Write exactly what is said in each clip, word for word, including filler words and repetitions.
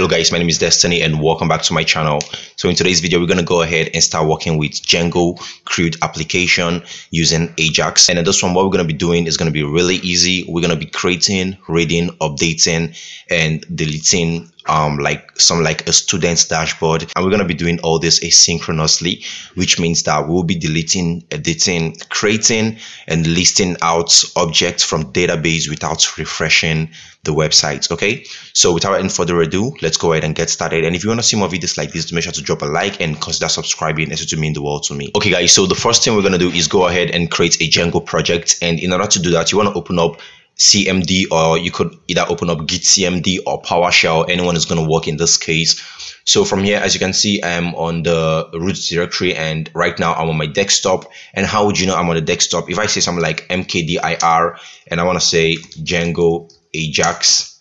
Hello guys, my name is Destiny and welcome back to my channel. So in today's video, we're going to go ahead and start working with Django CRUD application using Ajax. And in this one, what we're going to be doing is going to be really easy. We're going to be creating, reading, updating, and deleting um, like some like a student's dashboard. And we're going to be doing all this asynchronously, which means that we'll be deleting, editing, creating, and listing out objects from database without refreshing the website. Okay, so without any further ado, let's go ahead and get started. And if you want to see more videos like this, make sure to drop a like and consider subscribing, as it will mean the world to me. Okay guys, so the first thing we're going to do is go ahead and create a Django project, and in order to do that, you want to open up C M D, or you could either open up Git C M D or PowerShell. Anyone is going to work in this case. So from here, as you can see, I'm on the root directory, and right now I'm on my desktop. And how would you know I'm on the desktop? If I say something like mkdir and I want to say Django Ajax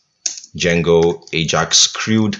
Django Ajax CRUD,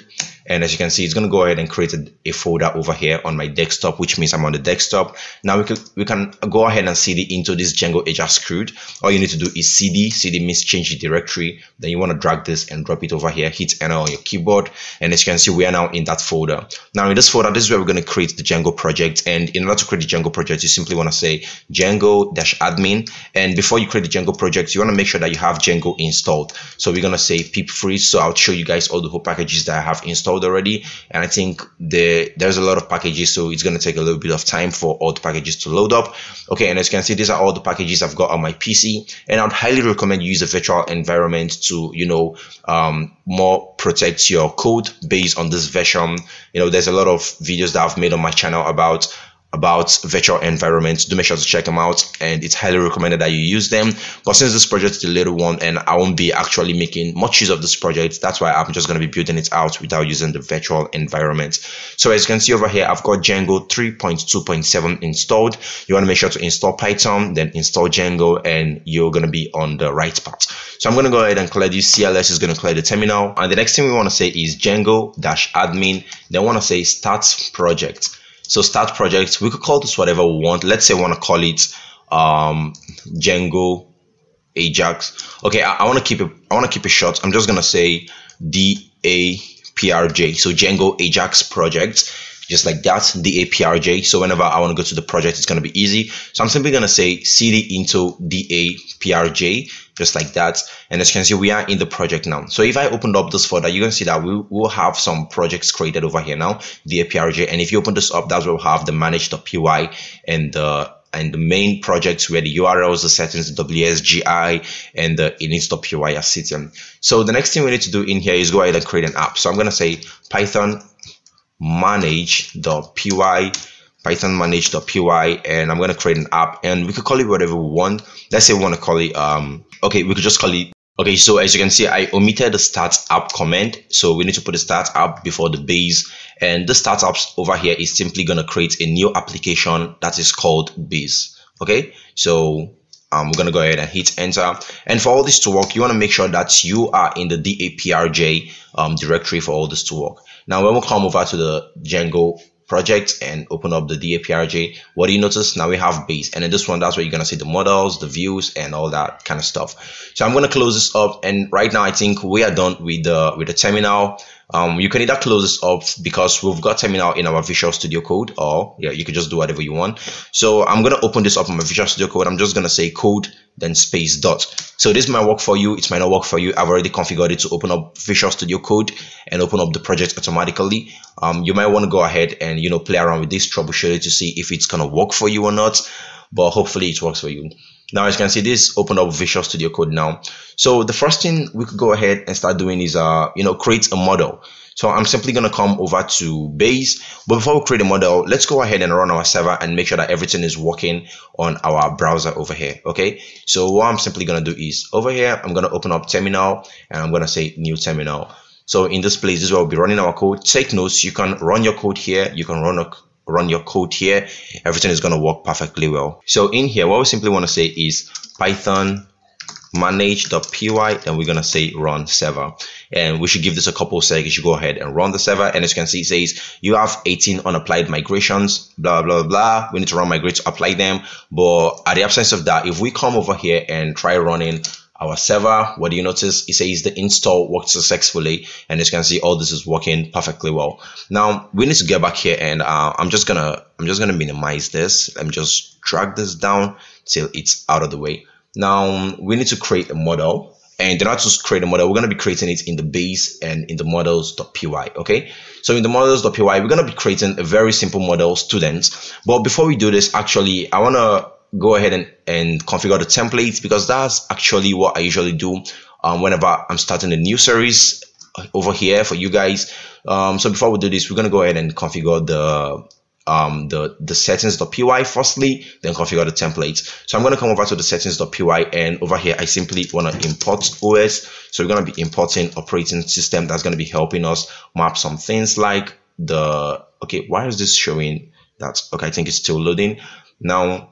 and as you can see, it's going to go ahead and create a, a folder over here on my desktop, which means I'm on the desktop. Now we can we can go ahead and cd into this Django Ajax CRUD. All you need to do is cd. cd means change the directory. Then you want to drag this and drop it over here. Hit enter on your keyboard, and as you can see, we are now in that folder. Now in this folder, this is where we're going to create the Django project. And in order to create the Django project, you simply want to say Django-Admin. And before you create the Django project, you want to make sure that you have Django installed. So we're going to say pip free. So I'll show you guys all the whole packages that I have installed already, and I think the there's a lot of packages, so it's going to take a little bit of time for all the packages to load up. Okay, and as you can see, these are all the packages I've got on my P C, and I'd highly recommend you use a virtual environment to, you know, um, more protect your code based on this version. You know, there's a lot of videos that I've made on my channel about about virtual environments. Do make sure to check them out, and it's highly recommended that you use them. But since this project is the little one and I won't be actually making much use of this project, that's why I'm just going to be building it out without using the virtual environment. So as you can see over here, I've got Django three point two point seven installed. You want to make sure to install Python, then install Django, and you're going to be on the right path. So I'm going to go ahead and clear this. C L S is going to clear the terminal, and the next thing we want to say is Django-Admin. Then we want to say start project. So start project, we could call this whatever we want. Let's say we want to call it um, Django Ajax. Okay, I, I want to keep it. I want to keep it short. I'm just gonna say D A P R J. So Django Ajax project, just like that. D A P R J. So whenever I want to go to the project, it's gonna be easy. So I'm simply gonna say cd into D A P R J, just like that. And as you can see, we are in the project now. So if I opened up this folder, you can see that we will have some projects created over here now, the A P R J. And if you open this up, that's where we'll have the manage dot P Y and the and the main projects where the U R Ls, the settings, the W S G I, and the index dot P Y are sitting. So the next thing we need to do in here is go ahead and create an app. So I'm gonna say Python manage dot P Y. Python manage dot P Y, and I'm going to create an app, and we could call it whatever we want. Let's say we want to call it um okay we could just call it okay so as you can see, I omitted the start app comment, so we need to put the start app before the base. And the start apps over here is simply going to create a new application that is called base. Okay, so I'm going to go ahead and hit enter. And for all this to work, you want to make sure that you are in the D A P R J um, directory for all this to work. Now when we come over to the Django project and open up the D A P R J, what do you notice? Now we have base, and in this one, that's where you're going to see the models, the views, and all that kind of stuff. So I'm going to close this up, and right now I think we are done with the with the terminal. Um, you can either close this up because we've got terminal in our Visual Studio Code, or yeah, you can just do whatever you want. So I'm going to open this up in my Visual Studio Code. I'm just going to say code, then space dot. So this might work for you, it might not work for you. I've already configured it to open up Visual Studio Code and open up the project automatically. Um, you might want to go ahead and, you know, play around with this, troubleshoot it to see if it's gonna work for you or not, but hopefully it works for you. Now as you can see, this opened up Visual Studio Code now. So the first thing we could go ahead and start doing is uh you know create a model. So I'm simply going to come over to base, but before we create a model, let's go ahead and run our server and make sure that everything is working on our browser over here. Okay, so what I'm simply going to do is over here, I'm going to open up terminal, and I'm going to say new terminal. So in this place, this is where we'll be running our code. Take notes, you can run your code here, you can run a run your code here. Everything is going to work perfectly well. So in here, what we simply want to say is Python manage dot P Y, and we're going to say run server, and we should give this a couple of seconds. You should go ahead and run the server, and as you can see, it says you have eighteen unapplied migrations, blah blah blah. We need to run migrate to apply them, but at the absence of that, if we come over here and try running our server. What do you notice? It says the install worked successfully, and as you can see, all this is working perfectly well. Now we need to get back here, and uh, I'm just gonna I'm just gonna minimize this. Let me just drag this down till it's out of the way. Now we need to create a model, and in order to create a model, we're gonna be creating it in the base and in the models.py. Okay, so in the models.py, we're gonna be creating a very simple model student. But before we do this, actually, I wanna go ahead and, and configure the templates, because that's actually what I usually do um, whenever I'm starting a new series over here for you guys. Um, so before we do this, we're going to go ahead and configure the um, the, the settings.py firstly, then configure the templates. So I'm going to come over to the settings.py, and over here I simply want to import O S. So we're going to be importing operating system. That's going to be helping us map some things like the, okay, why is this showing that? Okay, I think it's still loading now.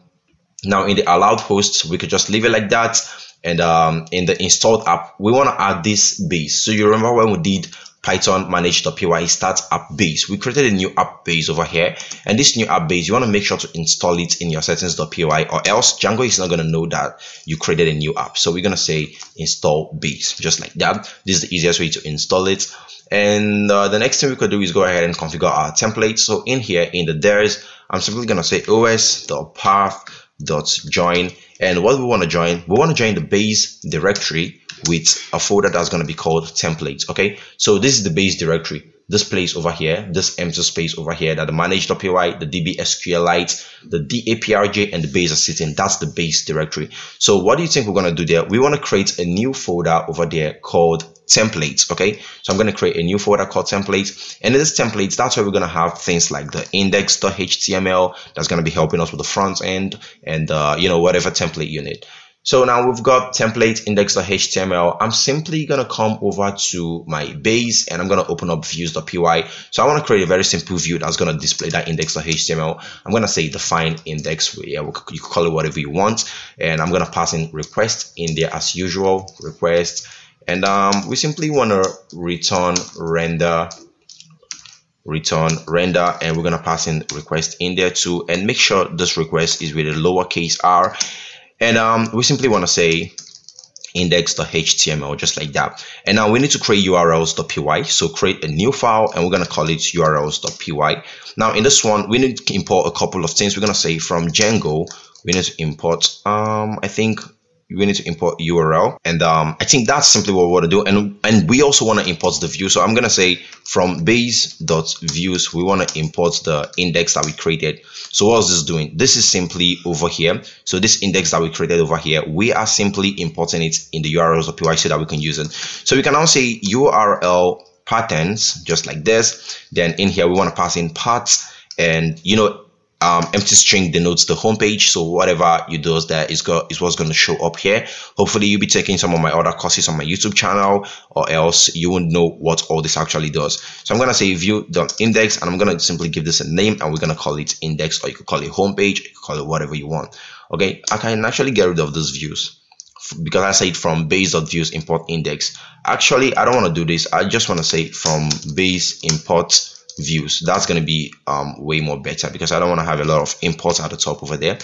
Now in the allowed hosts, we could just leave it like that, and um, in the installed app, we want to add this base. So you remember when we did Python manage.py start app base, we created a new app base over here, and this new app base, you want to make sure to install it in your settings.py, or else Django is not going to know that you created a new app. So we're going to say install base, just like that. This is the easiest way to install it. And uh, the next thing we could do is go ahead and configure our template. So in here, in the there's, I'm simply going to say os.path dot join, and what we want to join, we want to join the base directory with a folder that's going to be called templates. Okay, so this is the base directory, this place over here, this empty space over here that the manage.py, the db.sqlite, the D A P R J, and the base are sitting. That's the base directory. So what do you think we're going to do there? We want to create a new folder over there called templates. Okay, so I'm going to create a new folder called templates, and in this templates, that's where we're going to have things like the index.html that's going to be helping us with the front end, and uh, you know, whatever template you need. So now we've got template index.html. I'm simply going to come over to my base, and I'm going to open up views.py. So I want to create a very simple view that's going to display that index.html. I'm going to say define index. Yeah, you can call it whatever you want, and I'm going to pass in request in there as usual, request. And um, we simply want to return render, return render, and we're going to pass in request in there too, and make sure this request is with a lowercase r. And um, we simply want to say index.html, just like that. And now we need to create urls.py. So create a new file, and we're going to call it urls.py. Now in this one, we need to import a couple of things. We're going to say from Django, we need to import, um, I think, we need to import U R L, and um, I think that's simply what we want to do. And and we also want to import the view. So I'm gonna say from base.views, we want to import the index that we created. So what's this doing? This is simply over here. So this index that we created over here, we are simply importing it in the urls.py so that we can use it. So we can now say U R L patterns, just like this. Then in here we want to pass in paths, and you know, Um, empty string denotes the home page, so whatever you do there is, got, is what's going to show up here. Hopefully you'll be taking some of my other courses on my YouTube channel, or else you won't know what all this actually does. So I'm going to say view.index, and I'm going to simply give this a name, and we're going to call it index, or you could call it home page, you could call it whatever you want. Okay, I can actually get rid of those views, because I said from base.views import index. Actually, I don't want to do this. I just want to say from base import views. That's going to be um way more better, because I don't want to have a lot of imports at the top over there.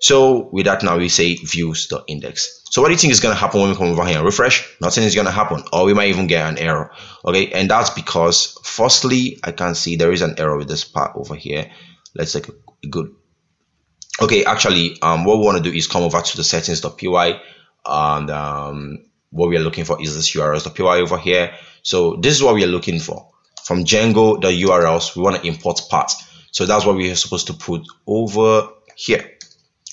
So with that, now we say views.index. So what do you think is going to happen when we come over here and refresh? Nothing is going to happen, or we might even get an error. Okay, and that's because firstly, I can see there is an error with this part over here. Let's take a good, okay, actually um what we want to do is come over to the settings.py, and um what we are looking for is this urls.py over here. So this is what we are looking for. From Django, the U R Ls, we want to import parts. So that's what we are supposed to put over here.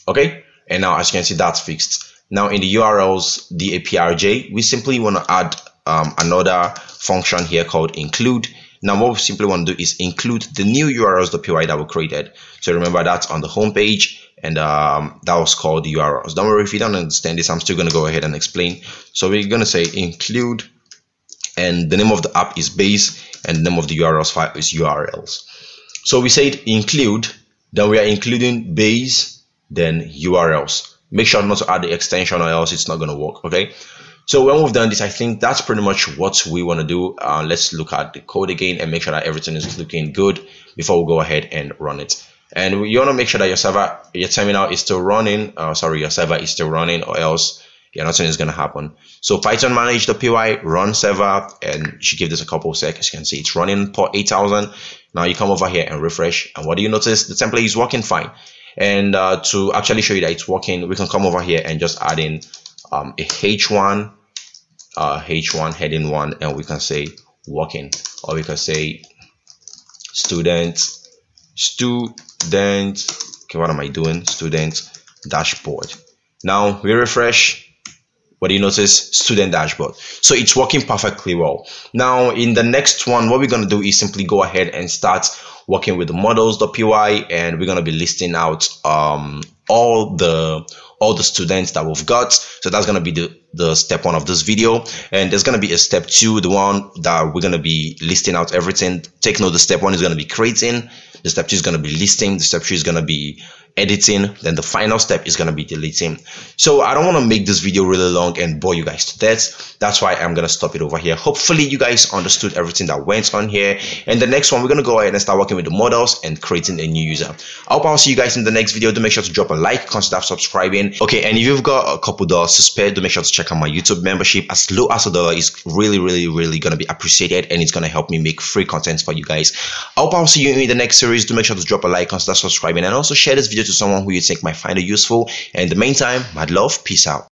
Okay, and now as you can see, that's fixed. Now in the U R Ls, the D A P R J, we simply want to add um, another function here called include. Now what we simply want to do is include the new urls.py that we created. So remember, that's on the home page, and um, that was called the U R Ls. Don't worry if you don't understand this, I'm still going to go ahead and explain. So we're going to say include, and the name of the app is base, and the name of the U R Ls file is U R Ls. So we said include, then we are including base, then U R Ls. Make sure not to add the extension, or else it's not going to work. Okay, so when we've done this, I think that's pretty much what we want to do. Uh, let's look at the code again and make sure that everything is looking good before we go ahead and run it. And you want to make sure that your server, your terminal is still running, uh, sorry, your server is still running, or else yeah, nothing is going to happen. So Python manage.py, run server, and you should give this a couple of seconds. You can see it's running port eight thousand. Now you come over here and refresh, and what do you notice? The template is working fine. And uh, to actually show you that it's working, we can come over here and just add in um, a H one, uh, H one heading one, and we can say working, or we can say student, student, okay, what am I doing? Student dashboard. Now we refresh. What do you notice? Student dashboard. So it's working perfectly well. Now in the next one, what we're going to do is simply go ahead and start working with the models.py, and we're going to be listing out um, all the all the students that we've got. So that's going to be the, the step one of this video, and there's going to be a step two, the one that we're going to be listing out everything. Take note, the step one is going to be creating, the step two is going to be listing, the step three is going to be editing, then the final step is going to be deleting. So I don't want to make this video really long and bore you guys to death. That's why I'm going to stop it over here. Hopefully you guys understood everything that went on here, and the next one we're going to go ahead and start working with the models and creating a new user. I hope I'll see you guys in the next video. Do make sure to drop a like, consider subscribing, okay? And if you've got a couple dollars to spare, do make sure to check out my YouTube membership. As low as a dollar is really really really going to be appreciated, and it's going to help me make free content for you guys. I hope I'll see you in the next series. Do make sure to drop a like, consider subscribing, and also share this video to someone who you think might find it useful. And in the meantime, mad love, peace out.